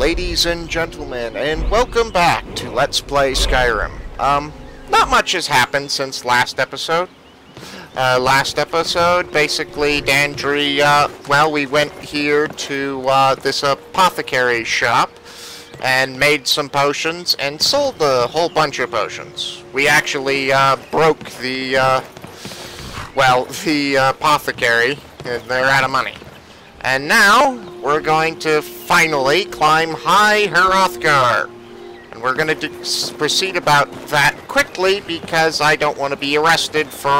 ladies and gentlemen, and welcome back to Let's Play Skyrim. Not much has happened since last episode. Basically, Dandri, well, we went here to this apothecary shop and made some potions and sold a whole bunch of potions. We actually broke the, well, the apothecary, and they're out of money. And now we're going to finally climb High Hrothgar. And we're going to proceed about that quickly because I don't want to be arrested for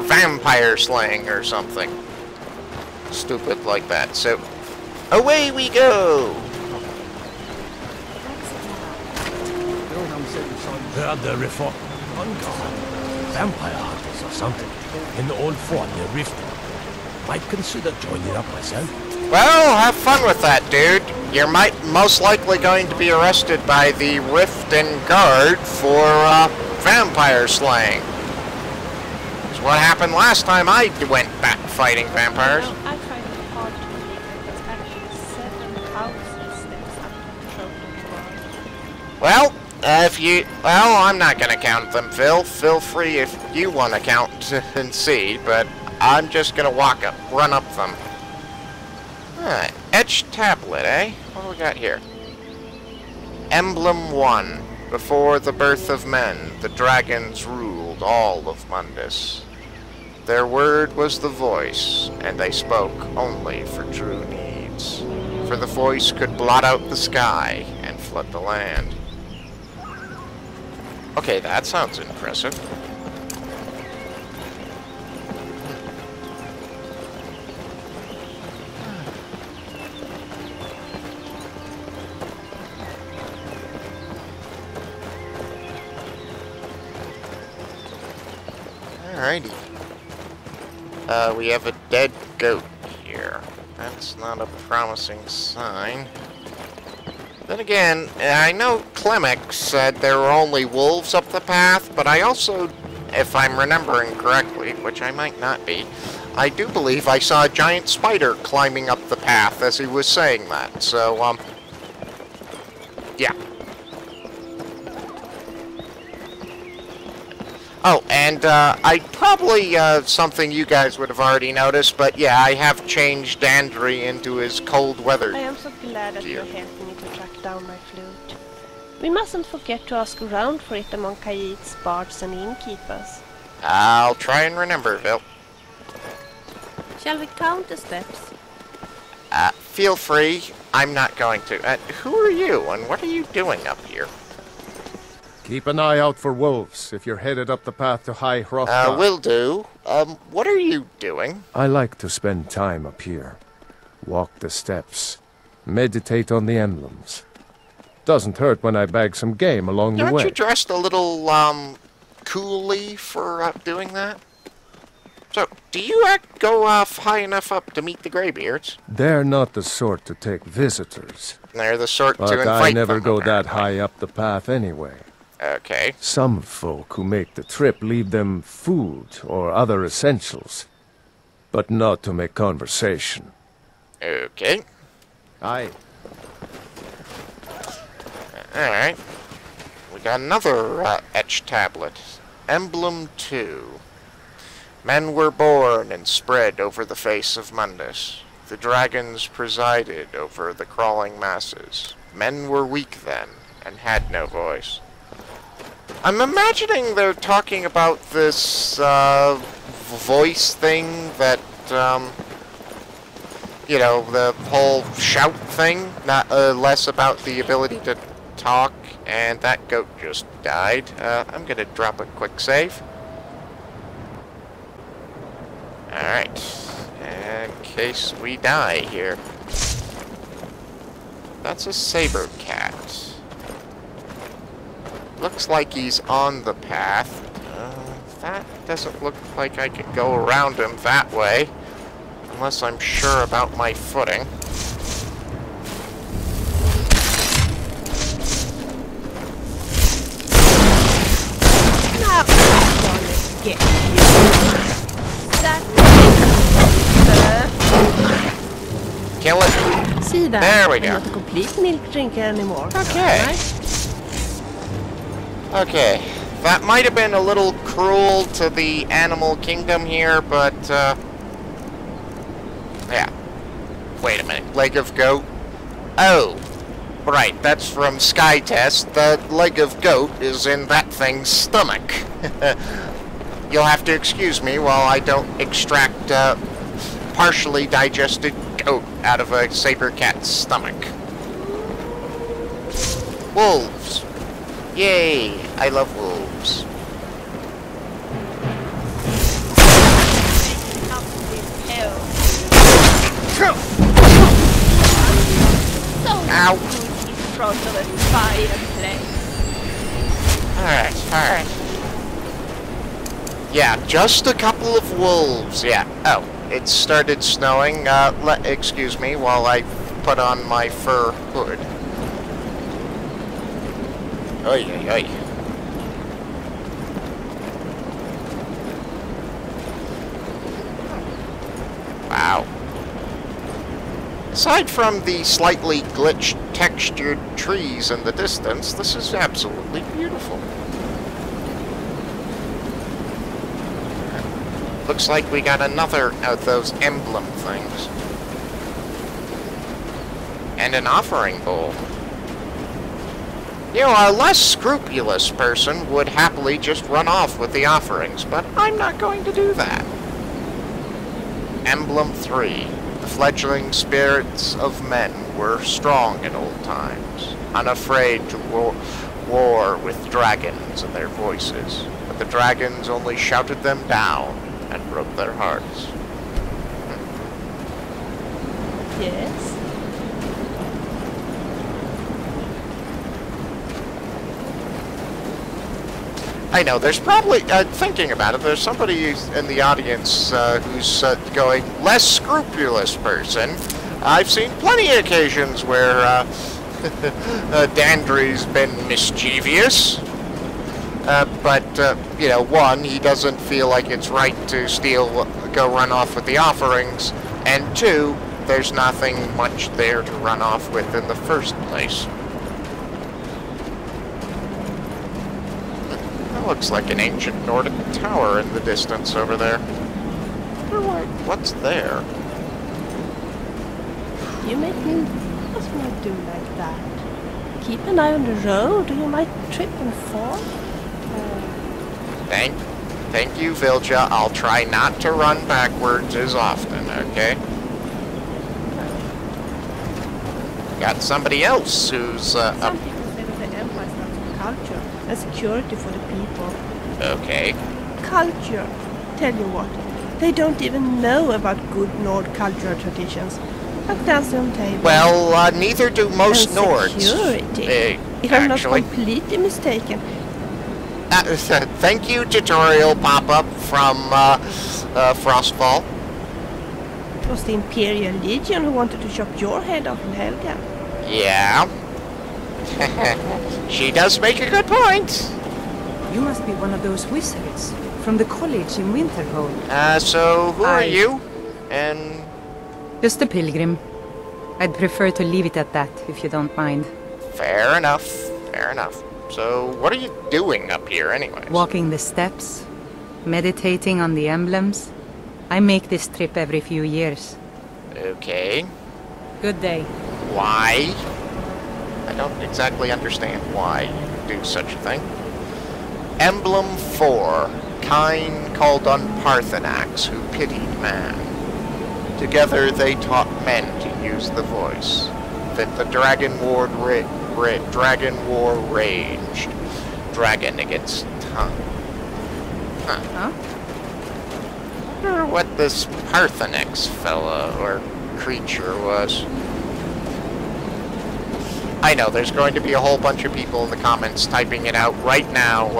vampire slaying or something stupid like that. So, away we go! They are the reform. Vampire hunters or something. In the old fort near Riften. Might consider joining up myself. Well, have fun with that, dude. You're most likely going to be arrested by the Riften Guard for vampire slaying. It's what happened last time I went back fighting vampires. Well, I tried hard to believe it's actually 7,000 steps up to Trojan. Well, I'm not going to count them, Phil. Feel free if you want to count and see, but I'm just gonna run up them. Alright, etched tablet, eh? What do we got here? Emblem 1. Before the birth of men, the dragons ruled all of Mundus. Their word was the voice, and they spoke only for true needs. For the voice could blot out the sky and flood the land. Okay, that sounds impressive. Alrighty. We have a dead goat here. That's not a promising sign. Then again, I know Klemek said there were only wolves up the path, but I also, if I'm remembering correctly, which I might not be, I do believe I saw a giant spider climbing up the path as he was saying that, so, yeah. Oh, and I probably, something you guys would have already noticed, but yeah, I have changed Dandri into his cold weather. I am so glad that you helped me to track down my flute. We mustn't forget to ask around for it among Kaid's bards and innkeepers. I'll try and remember, Phil. Shall we count the steps? Feel free. I'm not going to. Who are you, and what are you doing up here? Keep an eye out for wolves if you're headed up the path to High Hrothgar. Will do. What are you doing? I like to spend time up here. Walk the steps. Meditate on the emblems. Doesn't hurt when I bag some game along the way. Aren't you dressed a little, coolly for doing that? So, do you go high enough up to meet the Greybeards? They're not the sort to take visitors. They're the sort to invite them. But I never go that high up the path anyway. Okay. Some folk who make the trip leave them food or other essentials, but not to make conversation. Okay. Aye. Alright. We got another etched tablet. Emblem 2. Men were born and spread over the face of Mundus. The dragons presided over the crawling masses. Men were weak then and had no voice. I'm imagining they're talking about this, voice thing that, you know, the whole shout thing, not less about the ability to talk, and that goat just died. I'm gonna drop a quick save. Alright, in case we die here. That's a saber cat. Looks like he's on the path. That doesn't look like I could go around him that way. Unless I'm sure about my footing. Kill it. sida. There we go. Not a complete milk drinker anymore. Okay. Right. Okay. That might have been a little cruel to the animal kingdom here, but, yeah. Wait a minute. Leg of goat? Oh. Right, that's from Sky Test. The leg of goat is in that thing's stomach. You'll have to excuse me while I don't extract partially digested goat out of a saber cat's stomach. Wolves. Yay, I love wolves. Ow. Alright, alright. Yeah, just a couple of wolves. Yeah. Oh, it started snowing. Excuse me while I put on my fur hood. Oy, oy, oy. Wow. Aside from the slightly glitched textured trees in the distance, this is absolutely beautiful. Looks like we got another of those emblem things. And an offering bowl. You know, a less scrupulous person would happily just run off with the offerings, but I'm not going to do that. Emblem 3. The fledgling spirits of men were strong in old times, unafraid to war with dragons and their voices, but the dragons only shouted them down and broke their hearts. Yes? I know, there's probably, thinking about it, there's somebody in the audience who's going, less scrupulous person. I've seen plenty of occasions where Dandry's been mischievous. But you know, one, he doesn't feel like it's right to steal, go run off with the offerings. And two, there's nothing much there to run off with in the first place. Looks like an ancient Nordic tower in the distance over there. What's there? You make me just not do like that. Keep an eye on the road, or you might trip and fall. Thank you, Vilja. I'll try not to run backwards as often, okay? Got somebody else who's up. Some people say that the empire stands for culture and security for the people. Okay. Culture. Tell you what, they don't even know about good Nord cultural traditions. Like dancing on table. Well, neither do most Nords. Security. If I'm not completely mistaken. Thank you, tutorial pop-up from Frostfall. It was the Imperial Legion who wanted to chop your head off in Helga. Yeah. She does make a good point. You must be one of those wizards from the college in Winterhold. So who are you? And just a pilgrim. I'd prefer to leave it at that, if you don't mind. Fair enough. Fair enough. So what are you doing up here, anyway? Walking the steps, meditating on the emblems. I make this trip every few years. Okay. Good day. Why? I don't exactly understand why you do such a thing. Emblem 4. Kine called on Parthenax, who pitied man. Together they taught men to use the voice. That the dragon war raged. Dragon against tongue. Huh? I wonder what this Parthenax fella or creature was. I know, there's going to be a whole bunch of people in the comments typing it out right now,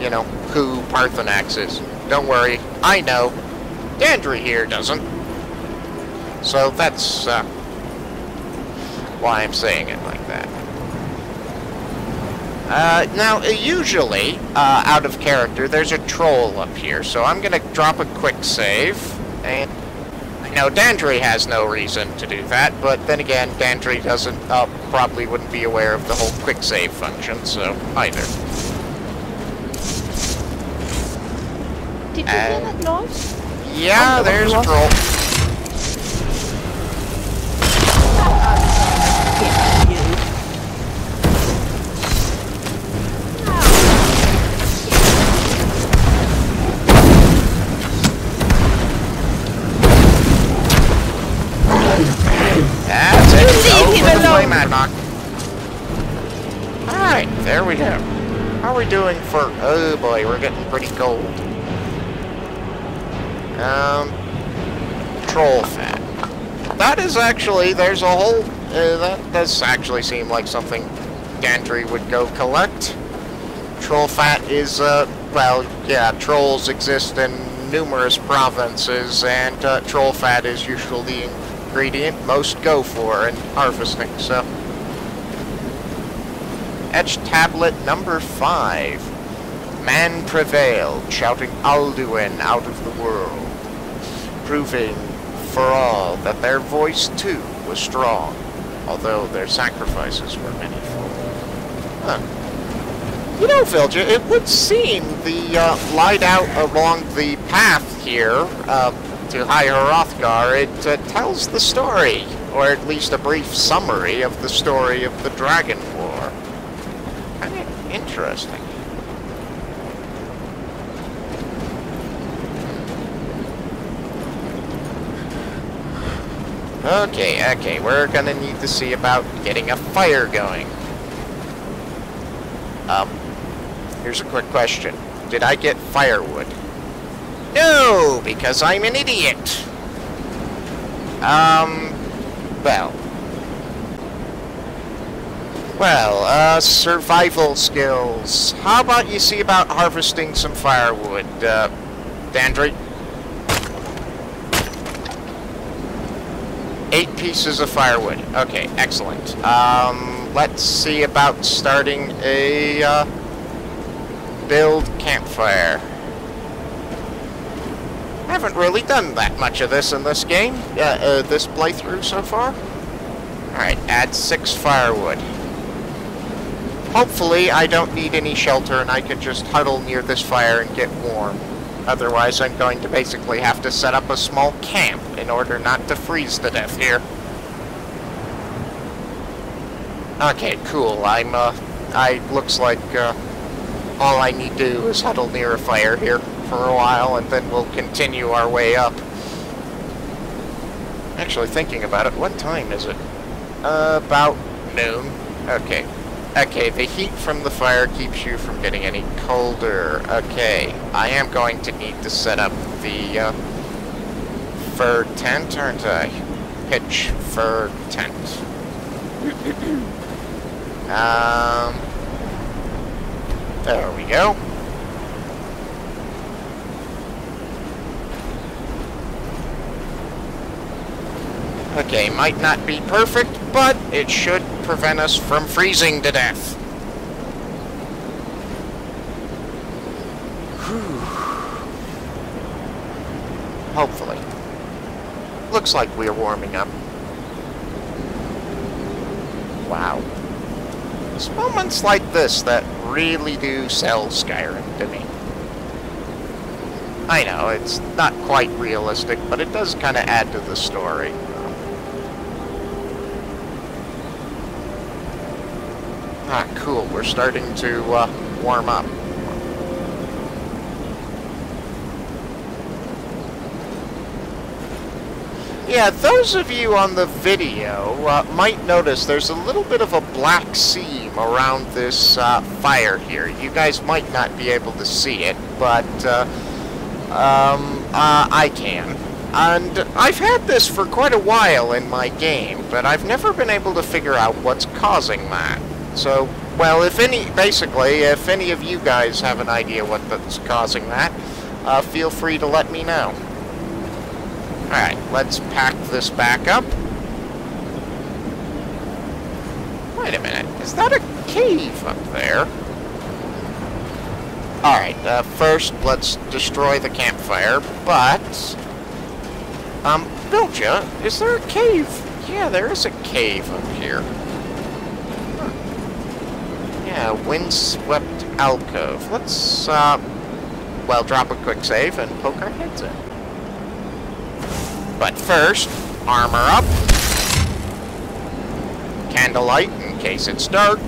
you know, who Parthenax is. Don't worry, I know. Dandry here doesn't. So that's why I'm saying it like that. Now, usually, out of character, there's a troll up here, so I'm going to drop a quick save, and I You know, Dantry has no reason to do that, but then again, Dantry doesn't, probably wouldn't be aware of the whole quick save function, so, either. Did you hear that noise? Yeah, there's a troll. That's it. Leave him alone. Alright, there we go. How are we doing for... Oh boy, we're getting pretty cold. Troll fat. That is actually, there's a whole... that does actually seem like something Dantry would go collect. Troll fat is, well, yeah, trolls exist in numerous provinces, and troll fat is usually ingredient most go for in harvesting, so. Etch tablet number 5. Man prevailed, shouting Alduin out of the world, proving for all that their voice too was strong, although their sacrifices were manifold. Huh. You know, Vilja, it would seem the light out along the path here, to High Hrothgar, it tells the story, or at least a brief summary of the story of the Dragon War. Kind of interesting. Okay, okay, we're gonna need to see about getting a fire going. Here's a quick question. Did I get firewood? No, because I'm an idiot. Well, survival skills. How about you see about harvesting some firewood, Dantry? 8 pieces of firewood. Okay, excellent. Let's see about starting a, build campfire. I haven't really done that much of this in this game, this playthrough so far. Alright, add 6 firewood. Hopefully I don't need any shelter and I can just huddle near this fire and get warm. Otherwise I'm going to basically have to set up a small camp in order not to freeze to death here. Okay, cool. I'm, looks like, all I need to do is huddle near a fire here for a while, and then we'll continue our way up. Actually, thinking about it, what time is it? About noon. Okay. Okay, the heat from the fire keeps you from getting any colder. Okay, I am going to need to set up the fur tent, aren't I? Pitch fur tent. There we go. Okay, might not be perfect, but it should prevent us from freezing to death. Whew. Hopefully. Looks like we're warming up. Wow. It's moments like this that really do sell Skyrim to me. I know, it's not quite realistic, but it does kind of add to the story. Ah, cool. We're starting to warm up. Yeah, those of you on the video might notice there's a little bit of a black seam around this fire here. You guys might not be able to see it, but I can. And I've had this for quite a while in my game, but I've never been able to figure out what's causing that. So, well, if any, basically, if any of you guys have an idea what's causing that, feel free to let me know. Alright, let's pack this back up. Wait a minute, is that a cave up there? Alright, first let's destroy the campfire, but... Belja, is there a cave? Yeah, there is a cave up here. Huh. Yeah, windswept alcove. Let's, well, drop a quick save and poke our heads in. But first, armor up. Candlelight in case it's dark.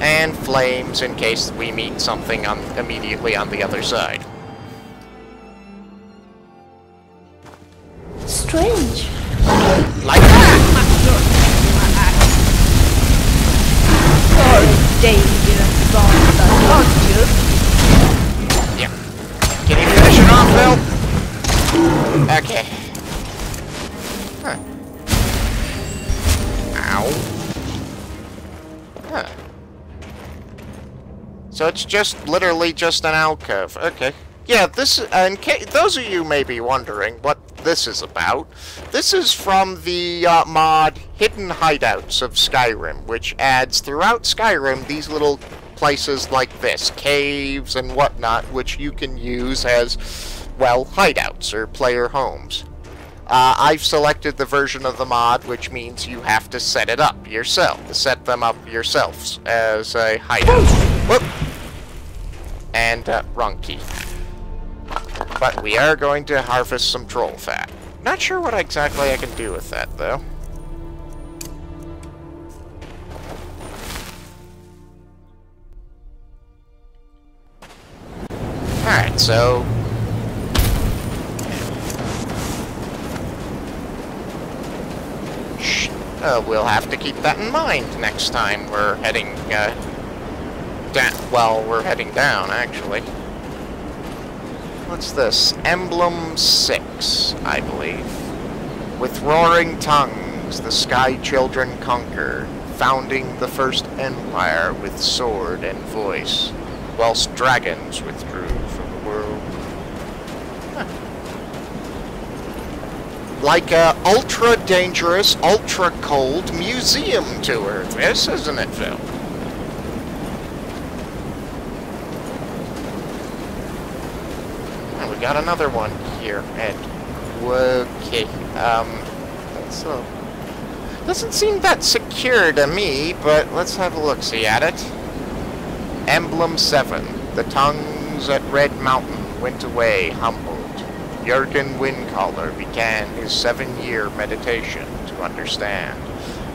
And flames in case we meet something immediately on the other side. Strange. Like that! Oh, dangerous monster, aren't you? Yep. Yeah. Can you finish it off, Bill? Okay. Huh. Ow. Huh. So it's just, literally just an alcove. Okay. Yeah, this, in case, those of you may be wondering what this is about. This is from the mod Hidden Hideouts of Skyrim, which adds throughout Skyrim these little places like this, caves and whatnot, which you can use as, well, hideouts or player homes. I've selected the version of the mod which means you have to set it up yourself, set them up yourselves as a hideout. Whoop! And wrong key. But we are going to harvest some troll fat. Not sure what exactly I can do with that, though. Alright, so... we'll have to keep that in mind next time we're heading, we're heading down, actually. What's this? Emblem 6, I believe. With roaring tongues, the Sky Children conquer, founding the first empire with sword and voice, whilst dragons withdrew from the world. Huh. Like a ultra-dangerous, ultra-cold museum tour. This, isn't it, Phil? Got another one here, Ed. Okay, so... Doesn't seem that secure to me, but let's have a look-see at it. Emblem 7. The tongues at Red Mountain went away humbled. Jurgen Windcaller began his 7-year meditation to understand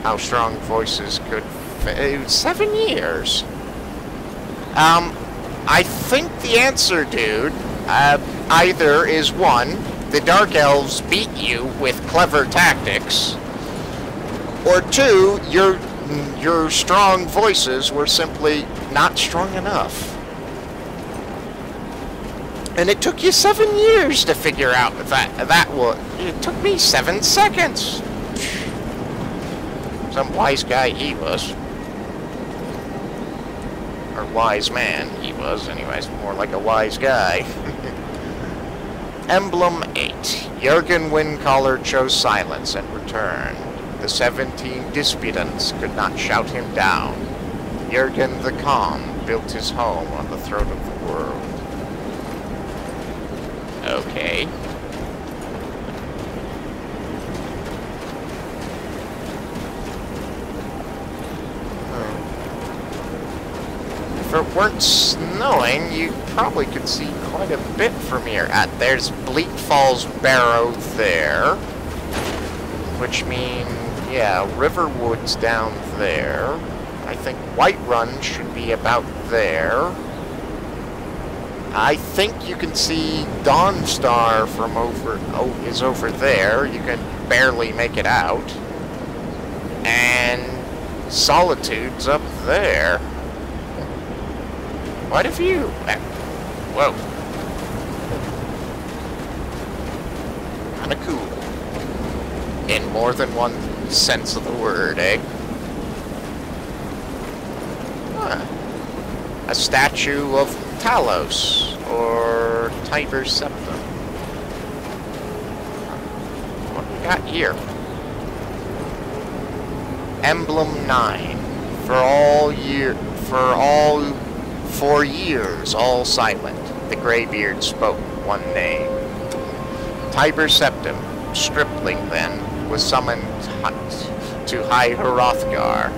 how strong voices could... 7 years? I think the answer, dude... either is one, the Dark Elves beat you with clever tactics, or two, your strong voices were simply not strong enough. And it took you 7 years to figure out that was... It took me 7 seconds. Some wise guy he was. Or wise man he was, anyways. More like a wise guy. Emblem 8. Jurgen Windcaller chose silence and returned. The 17 disputants could not shout him down. Jurgen the Calm built his home on the throat of the world. Okay. If it weren't snowing, you probably could see quite a bit from here. There's Bleak Falls Barrow there, which means, yeah, Riverwood's down there. I think Whiterun should be about there. I think you can see Dawnstar from is over there. You can barely make it out. And Solitude's up there. What if you... whoa. Kinda cool. In more than one sense of the word, eh? Huh. A statue of Talos, or Tiber Septim. What we got here? Emblem 9. For 4 years, all silent, the Greybeard spoke one name. Tiber Septim, Stripling then, was summoned to High Hrothgar.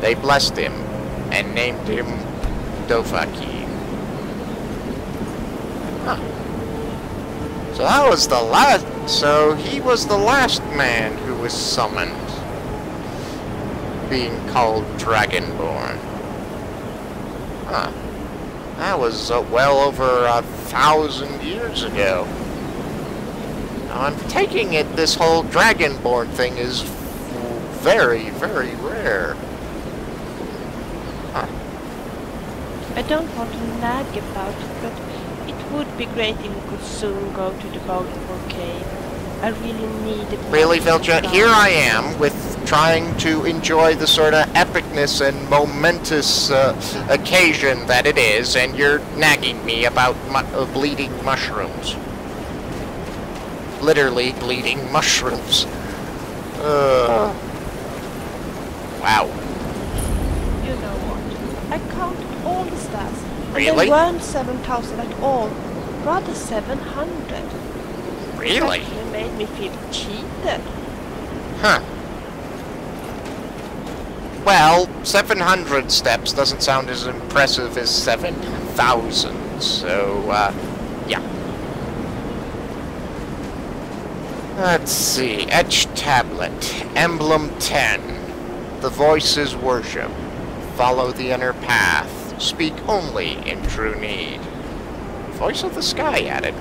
They blessed him and named him Dovahkiin. Huh. So that was the last. So he was the last man who was summoned, being called Dragonborn. Huh. That was well over 1,000 years ago. Now I'm taking it this whole Dragonborn thing is very, very rare. Huh. I don't want to nag about it, but it would be great if we could soon go to the Boulderfall Cave. I really need it. Really, Vilja? Here I am with trying to enjoy the sort of epicness and momentous occasion that it is, and you're nagging me about bleeding mushrooms. Literally bleeding mushrooms. Wow. You know what? I counted all the stars. Really? There weren't 7,000 at all. Rather 700. Really? It actually made me feel cheated. Huh. Well, 700 steps doesn't sound as impressive as 7,000, so, yeah. Let's see, etched tablet, emblem 10, the voice is worship, follow the inner path, speak only in true need. Voice of the sky added,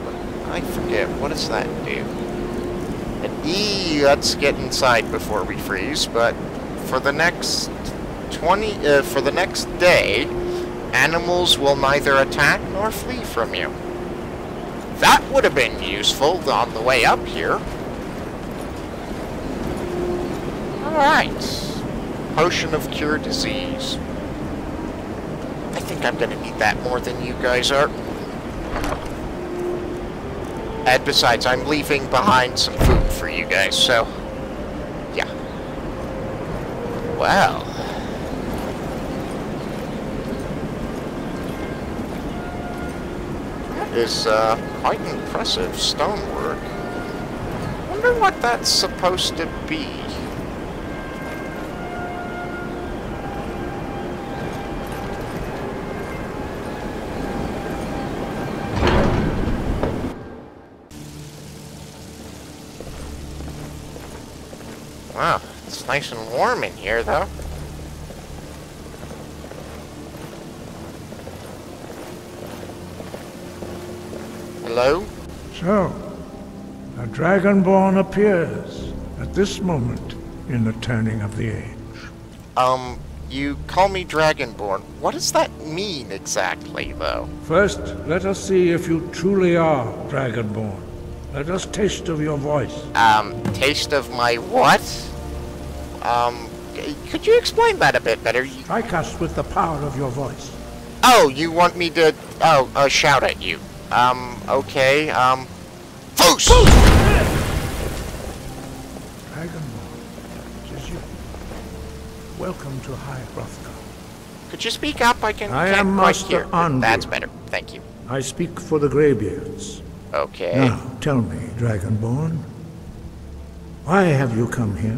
I forget, what does that do? Let's get inside before we freeze, but... For the next day, animals will neither attack nor flee from you. That would have been useful on the way up here. Alright. Potion of Cure Disease. I think I'm going to need that more than you guys are. And besides, I'm leaving behind some food for you guys, so... Wow. That is quite impressive stonework. I wonder what that's supposed to be. Wow. It's nice and warm in here, though. Hello? So, a Dragonborn appears at this moment in the turning of the age. You call me Dragonborn. What does that mean exactly, though? First, let us see if you truly are Dragonborn. Let us taste of your voice. Taste of my what? Could you explain that a bit better? Strike us with the power of your voice. Oh, you want me to, shout at you. Okay, Foos! Dragonborn, it is you. Welcome to High Hrothgar. Could you speak up? I am Master Andrew. That's better, thank you. I speak for the Greybeards. Okay. Now, tell me, Dragonborn, why have you come here?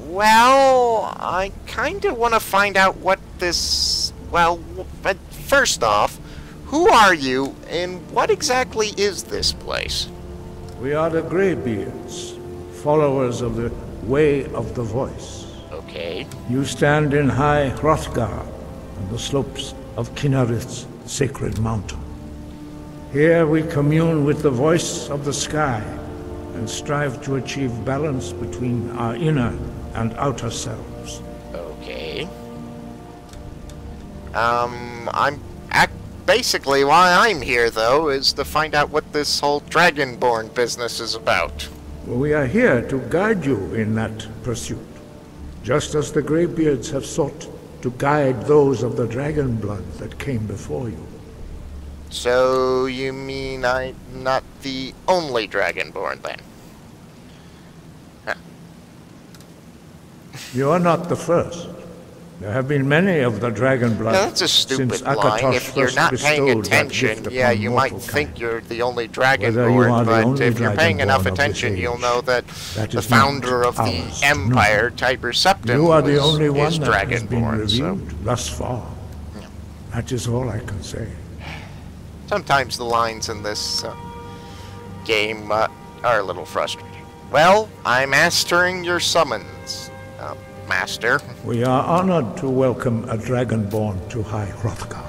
Well, I kind of want to find out what this... Well, but first off, who are you, and what exactly is this place? We are the Greybeards, followers of the Way of the Voice. Okay. You stand in High Hrothgar, on the slopes of Kinarith's sacred mountain. Here we commune with the voice of the sky, and strive to achieve balance between our inner and outer selves. Okay. Basically, why I'm here, though, is to find out what this whole Dragonborn business is about. Well, we are here to guide you in that pursuit, just as the Greybeards have sought to guide those of the dragon blood that came before you. So, you mean I'm not the only Dragonborn, then? You are not the first, There have been many of the dragon blood. Now, that's a stupid line. If you're not paying attention, yeah, you might think you're the only dragonborn, but if you're paying enough attention, you'll know that the founder of the empire, Tiber Septim, is dragonborn. So. Thus far. Yeah. That is all I can say. Sometimes the lines in this game are a little frustrating. Well, I'm mastering your summons. Master. We are honored to welcome a dragonborn to High Hrothgar.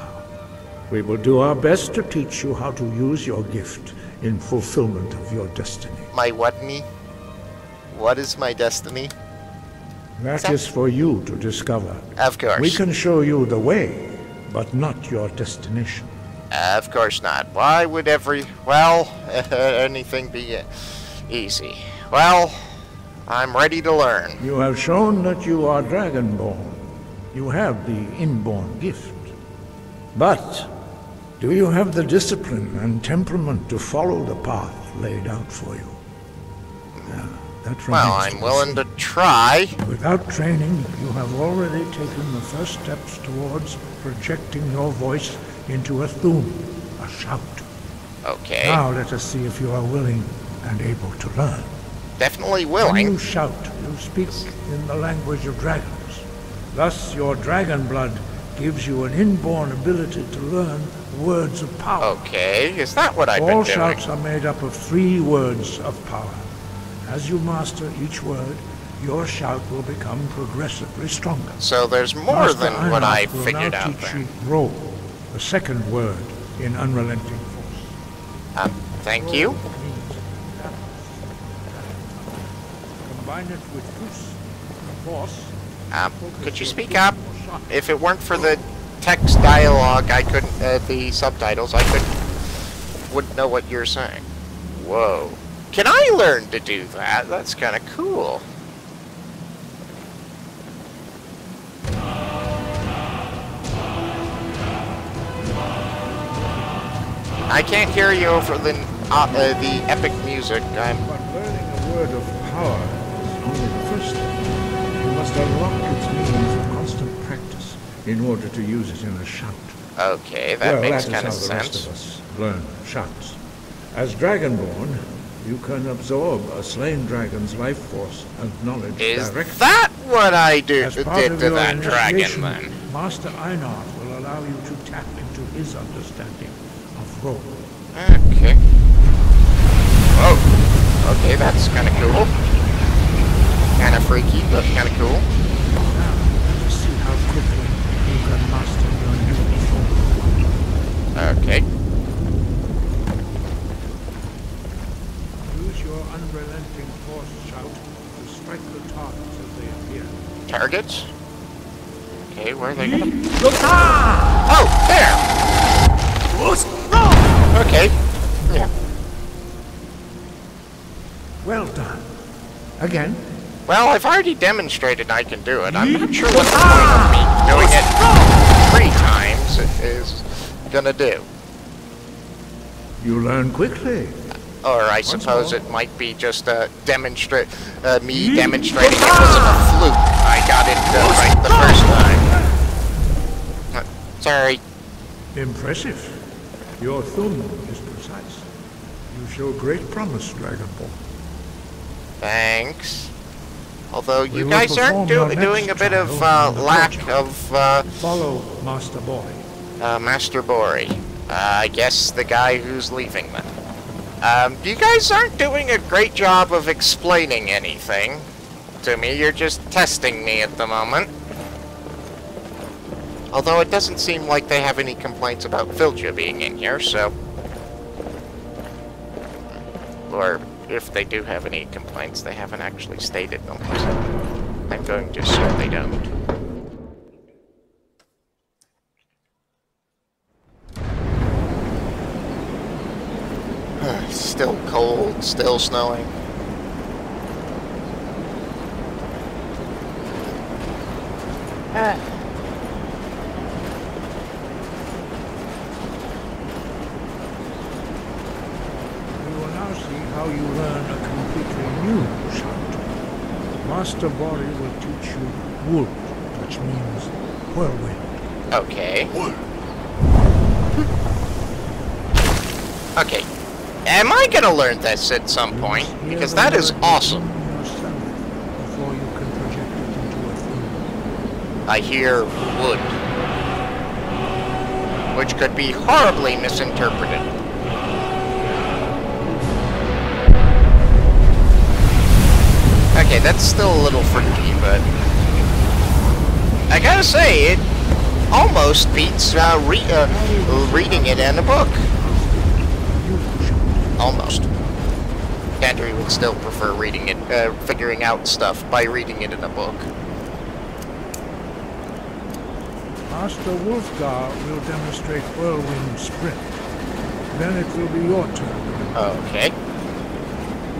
We will do our best to teach you how to use your gift in fulfillment of your destiny. My what me? What is my destiny? That is for you to discover. Of course. We can show you the way, but not your destination. Of course not. Why would anything be easy? Well, I'm ready to learn. You have shown that you are dragonborn. You have the inborn gift. But do you have the discipline and temperament to follow the path laid out for you? Well, I'm willing to try. Without training, you have already taken the first steps towards projecting your voice into a thum, a shout. Okay. Now let us see if you are willing and able to learn. Definitely willing. When you shout, you speak in the language of dragons. Thus, your dragon blood gives you an inborn ability to learn words of power. Okay, is that what I've been doing? All shouts are made up of 3 words of power. As you master each word, your shout will become progressively stronger. So there's more than what I figured out there. Master Einarch will now teach you roll, the 2nd word in unrelenting force. Thank you. Combine it with force. Could you speak up? If it weren't for the text dialogue, I couldn't, the subtitles, wouldn't know what you're saying. Whoa. Can I learn to do that? That's kind of cool. I can't hear you over the epic music. But learning a word of power. Only the first step. You must unlock its meaning from constant practice in order to use it in a shout. Okay, that makes kind of sense. Well, that is how the rest of us learn shouts. As Dragonborn, you can absorb a slain dragon's life force and knowledge directly. Is that what I did to that dragon, then? Master Einarch will allow you to tap into his understanding of role. Okay. Oh, okay, that's kind of cool. Kind of freaky, but kind of cool. Now, let's see how quickly you can master your new form. Okay. Use your unrelenting force shout to strike the targets as they appear. Targets? Okay, where are they going? Oh, there! Okay. Yeah. Well done. Again. Well, I've already demonstrated I can do it. I'm not sure what the point of me doing it 3 times is gonna do. You learn quickly. Or I suppose it might be just a me demonstrating it wasn't a fluke. I got it right the first time. Sorry. Impressive. Your thumb is precise. You show great promise, Dragonborn. Thanks. Although you guys are doing a bit of lack of follow Master Bori. Master Bori. I guess the guy who's leaving them. You guys aren't doing a great job of explaining anything to me. You're just testing me at the moment. Although it doesn't seem like they have any complaints about Vilja being in here, so... Or... if they do have any complaints, they haven't actually stated them. I'm going to assume they don't. Still cold, still snowing. How you learn a completely new shout. Master Bori will teach you wolf, the which means whirlwind. Okay. Okay. Am I gonna learn this at some point? Because that is awesome. Before you can project it into a thing. I hear wood. Which could be horribly misinterpreted. Okay, that's still a little freaky, but... I gotta say, it almost beats reading it in a book. Almost. Gandry would still prefer reading it, figuring out stuff by reading it in a book. Master Wolfgar will demonstrate whirlwind sprint. Then it will be your turn. Okay.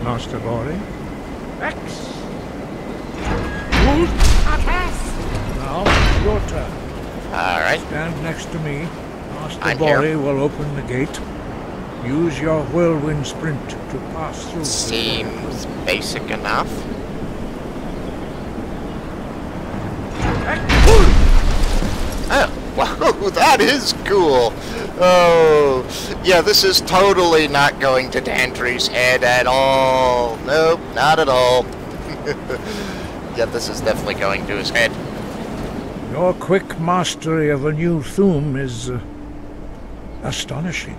Master Lori. Rex. Wolf attack. Now your turn. All right. Stand next to me. Master Lori will open the gate. Use your whirlwind sprint to pass through. Seems basic enough. Oh, wow, that is cool. Oh, yeah, this is totally not going to Dandry's head at all. Nope, not at all. Yeah, this is definitely going to his head. Your quick mastery of a new Thum is astonishing.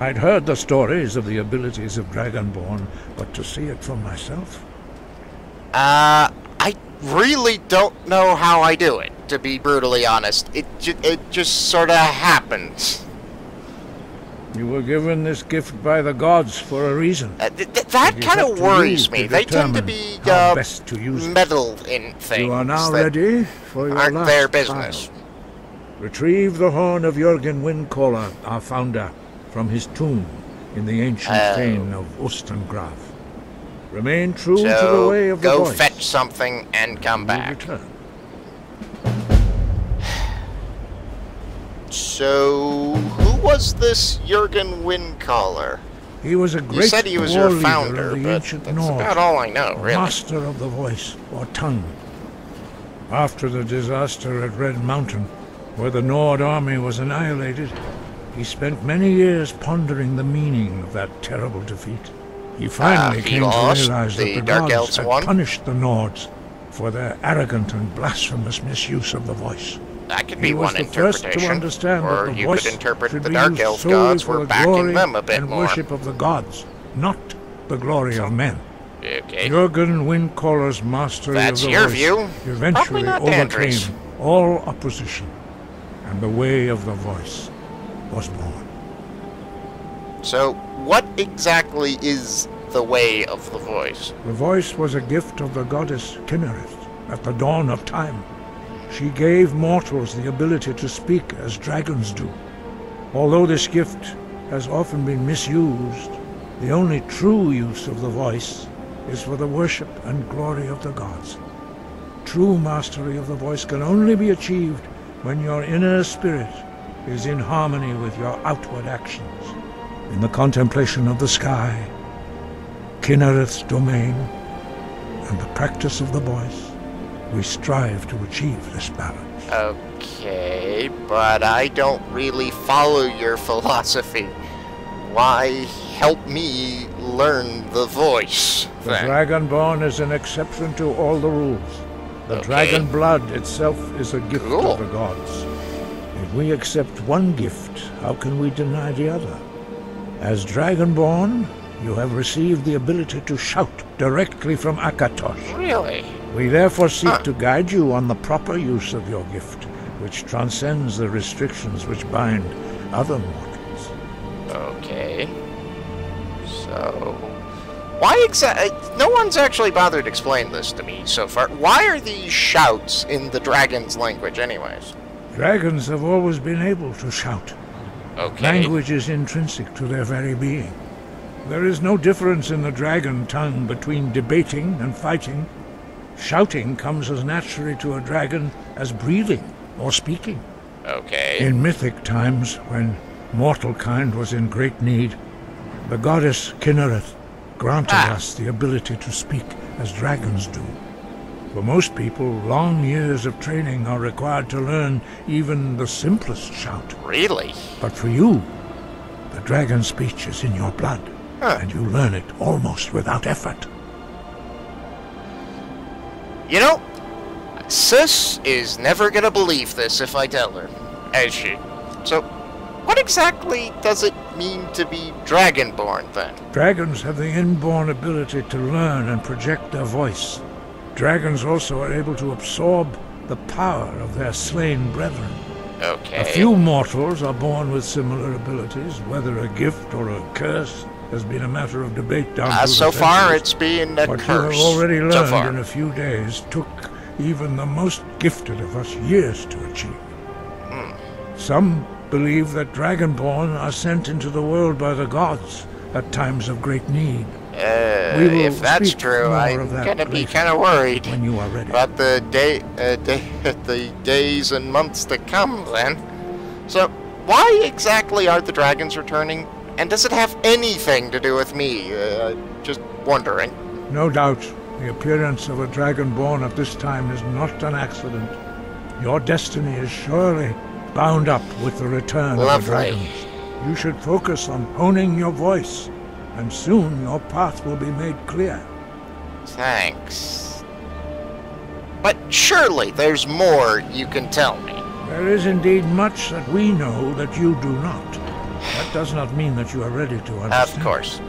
I'd heard the stories of the abilities of Dragonborn, but to see it for myself... I really don't know how I do it, to be brutally honest. It just sort of happens. You were given this gift by the gods for a reason. That kind of worries me. They tend to be best to use meddle in things. You are now ready for your aren't last their business. Trial. Retrieve the horn of Jurgen Windcaller, our founder, from his tomb in the ancient fane of Ostengraf. Remain true to the way of the voice. Go fetch something and come back. So, who was this Jurgen Windcaller? He was a great warrior founder, of the ancient North. That's about all I know, really. Master of the voice, or tongue. After the disaster at Red Mountain, where the Nord army was annihilated, he spent many years pondering the meaning of that terrible defeat. He finally came to realize that the gods had punished the Nords for their arrogant and blasphemous misuse of the voice. That could be one interpretation, or you could interpret the Dark Elf gods were backing them a bit more. Worship of the gods, not the glory of men. Okay. Jurgen Windcaller's mastery of the voice eventually overcame all opposition, and the way of the voice was born. So, what exactly is the way of the voice? The voice was a gift of the goddess Kinnereth at the dawn of time. She gave mortals the ability to speak as dragons do. Although this gift has often been misused, the only true use of the voice is for the worship and glory of the gods. True mastery of the voice can only be achieved when your inner spirit is in harmony with your outward actions. In the contemplation of the sky, Kinnereth's domain, and the practice of the voice, we strive to achieve this balance. Okay, but I don't really follow your philosophy. Why help me learn the voice? The Dragonborn is an exception to all the rules. The dragon blood itself is a gift of the gods. If we accept one gift, how can we deny the other? As Dragonborn, you have received the ability to shout directly from Akatosh. Really? We therefore seek to guide you on the proper use of your gift, which transcends the restrictions which bind other mortals. Okay. So... why exactly? No one's actually bothered to explain this to me so far. Why are these shouts in the dragon's language anyways? Dragons have always been able to shout. Okay. Language is intrinsic to their very being. There is no difference in the dragon tongue between debating and fighting. Shouting comes as naturally to a dragon as breathing or speaking. Okay. In mythic times, when mortal kind was in great need, the goddess Kinnereth granted us the ability to speak as dragons do. For most people, long years of training are required to learn even the simplest shout. Really? But for you, the dragon speech is in your blood, and you learn it almost without effort. You know, Sis is never gonna believe this if I tell her, is she? So, what exactly does it mean to be dragonborn, then? Dragons have the inborn ability to learn and project their voice. Dragons also are able to absorb the power of their slain brethren. Okay. A few mortals are born with similar abilities. Whether a gift or a curse has been a matter of debate down through the so far, it's been a curse. What you have already learned so far in a few days took even the most gifted of us years to achieve. Some believe that Dragonborn are sent into the world by the gods at times of great need. If that's true, I'm gonna be kind of worried when you are ready. About the days and months to come, then. So, why exactly are the dragons returning? And does it have anything to do with me? Just wondering. No doubt, the appearance of a dragonborn at this time is not an accident. Your destiny is surely bound up with the return of the dragons. You should focus on honing your voice, and soon your path will be made clear. Thanks. But surely there's more you can tell me. There is indeed much that we know that you do not. That does not mean that you are ready to understand. Of course.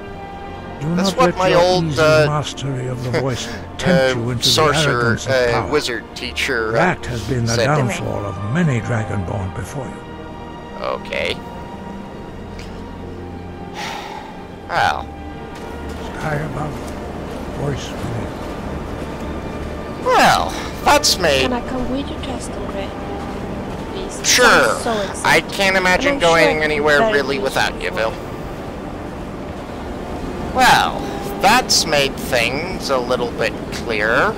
Do That's not what let my old mastery of the voice tempt you into sorcerer, the arrogance of power. Wizard teacher. That has been the downfall of many Dragonborn before you. Okay. Wow. Sky above, voice within. Well, that's me. Can I come with you, Gray? Please. Sure. I can't imagine going anywhere really without you, Bill. Well, that's made things a little bit clearer.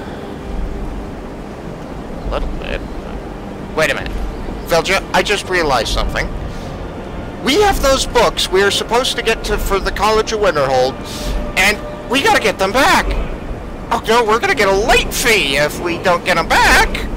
A little bit. Wait a minute. Vilja, I just realized something. We have those books we are supposed to get to for the College of Winterhold, and we gotta get them back. Oh no, we're gonna get a late fee if we don't get them back.